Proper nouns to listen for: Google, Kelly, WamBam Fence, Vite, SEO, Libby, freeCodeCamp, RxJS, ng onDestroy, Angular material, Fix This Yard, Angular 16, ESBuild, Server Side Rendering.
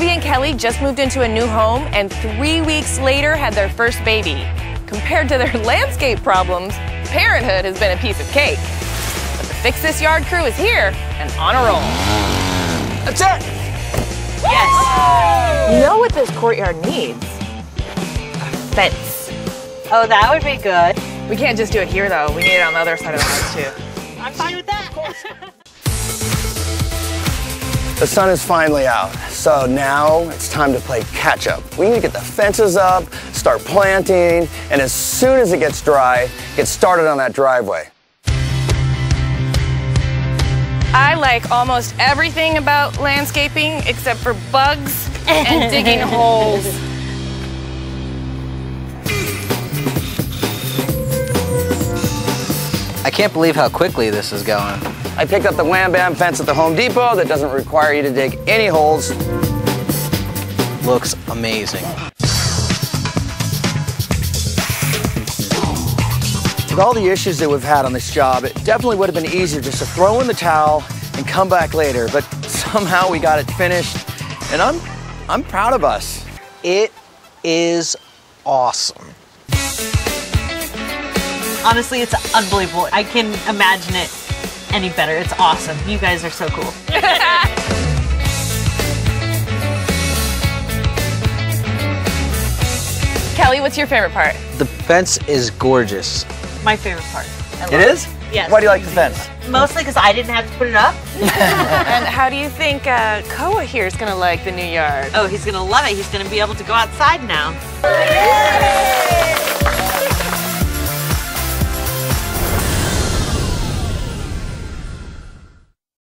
Libby and Kelly just moved into a new home and 3 weeks later had their first baby. Compared to their landscape problems, parenthood has been a piece of cake. But the Fix This Yard crew is here and on a roll. That's it! Yes! You know what this courtyard needs? A fence. Oh, that would be good. We can't just do it here though, we need it on the other side of the house too. I'm fine with that, of course. The sun is finally out, so now it's time to play catch up. We need to get the fences up, start planting, and as soon as it gets dry, get started on that driveway. I like almost everything about landscaping except for bugs and digging holes. I can't believe how quickly this is going. I picked up the WamBam Fence at the Home Depot that doesn't require you to dig any holes. Looks amazing. With all the issues that we've had on this job, it definitely would have been easier just to throw in the towel and come back later, but somehow we got it finished, and I'm proud of us. It is awesome. Honestly, it's unbelievable. I can imagine it any better. It's awesome. You guys are so cool. Kelly, what's your favorite part? The fence is gorgeous. My favorite part. It is? Yes. Why do you like the fence? Mostly because I didn't have to put it up. And how do you think Koa here is going to like the new yard? Oh, he's going to love it. He's going to be able to go outside now.